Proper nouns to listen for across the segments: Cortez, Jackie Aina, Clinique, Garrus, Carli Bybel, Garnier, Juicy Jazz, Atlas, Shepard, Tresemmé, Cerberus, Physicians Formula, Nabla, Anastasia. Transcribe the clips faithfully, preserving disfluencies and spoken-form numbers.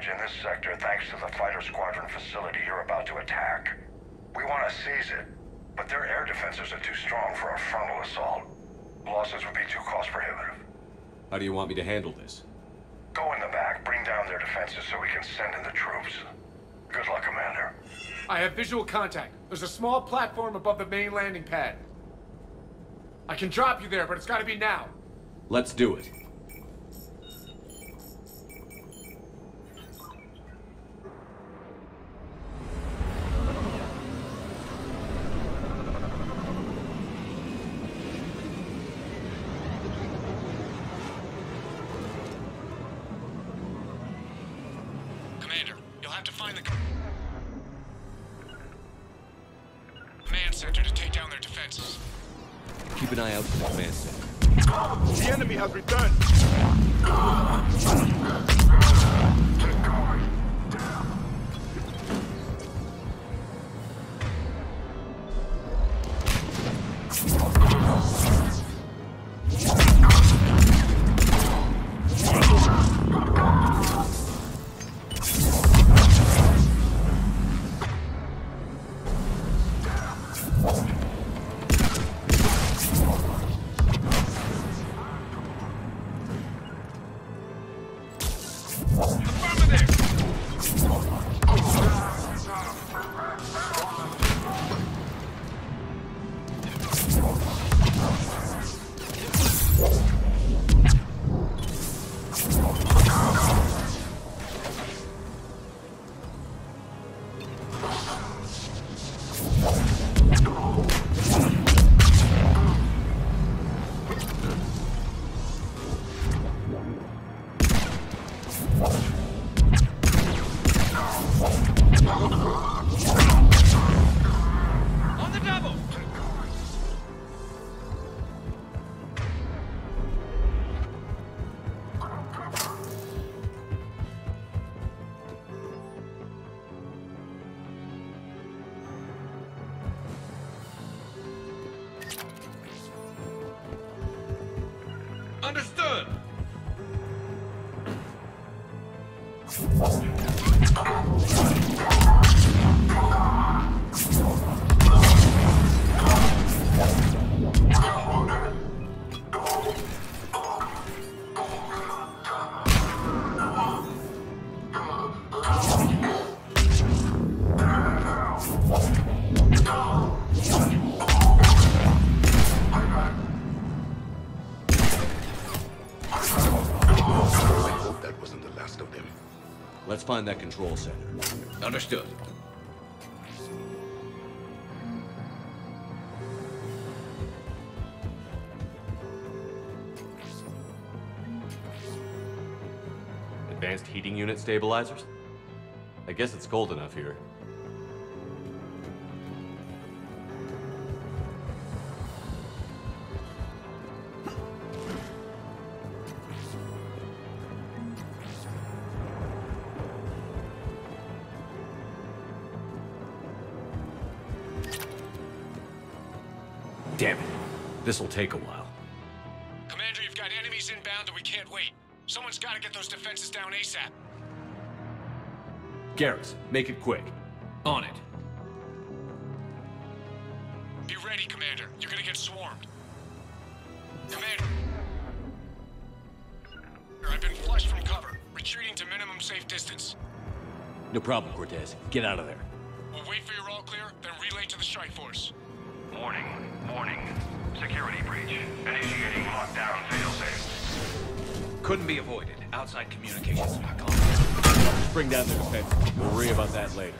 advantage in this sector thanks to the fighter squadron facility you're about to attack. We want to seize it, but their air defenses are too strong for a frontal assault. Losses would be too cost prohibitive. How do you want me to handle this? Go in the back, bring down their defenses so we can send in the troops. Good luck, Commander. I have visual contact. There's a small platform above the main landing pad. I can drop you there, but it's gotta be now. Let's do it. Find that control center. Understood. Advanced heating unit stabilizers? I guess it's cold enough here. Damn it. This'll take a while. Commander, you've got enemies inbound and we can't wait. Someone's gotta get those defenses down ASAP. Garrus, make it quick. On it. Be ready, Commander. You're gonna get swarmed. Commander. I've been flushed from cover. Retreating to minimum safe distance. No problem, Cortez. Get out of there. We'll wait for your all clear, then relay to the strike force. Warning. Warning. Security breach. Initiating lockdown failsafe. Couldn't be avoided. Outside communications are gone. Just bring down the defense. We'll worry about that later.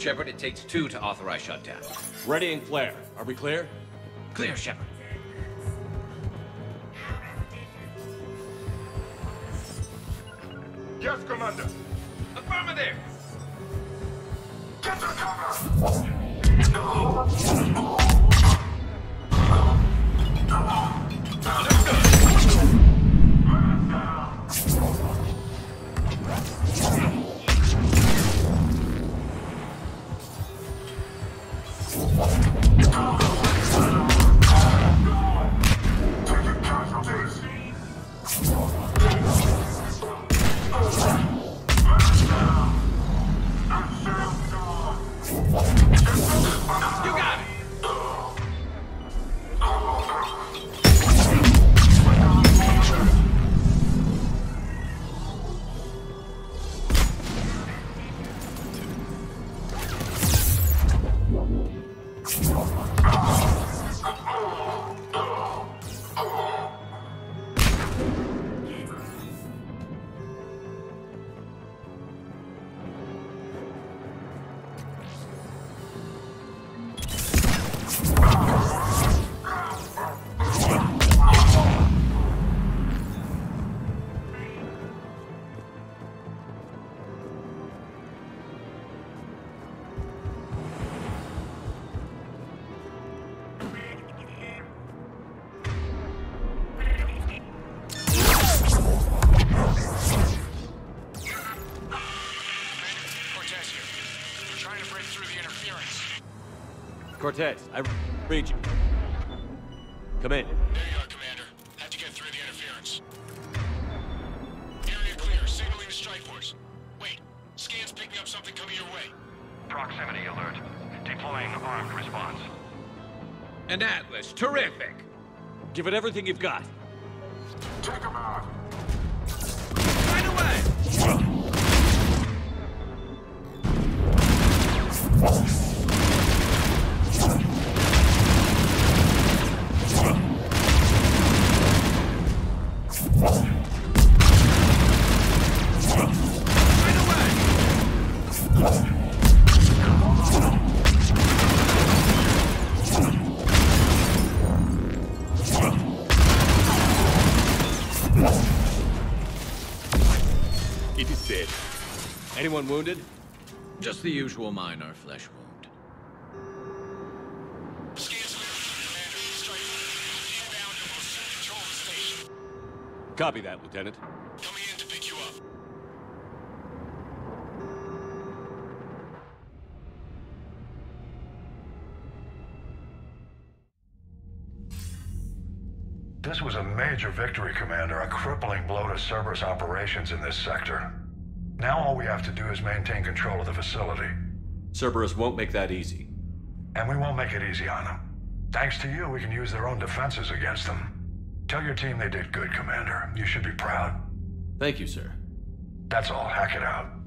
Shepard, it takes two to authorize shutdown. Ready and flare. Are we clear? Clear, Shepard. Yes, Commander. Affirmative. Get to cover. Let's go. Cortez, I read you. Come in. There you are, Commander. Had to get through the interference. Area clear. Signaling to strike force. Wait. Scan's picking up something coming your way. Proximity alert. Deploying armed response. An Atlas. Terrific. Give it everything you've got. Take him out. Right away. It is dead. Anyone wounded? Just the usual minor flesh wound. Copy that, Lieutenant. Coming in to pick you up. This was a major victory, Commander. A crippling blow to Cerberus operations in this sector. Now all we have to do is maintain control of the facility. Cerberus won't make that easy. And we won't make it easy on them. Thanks to you, we can use their own defenses against them. Tell your team they did good, Commander. You should be proud. Thank you, sir. That's all. Hack it out.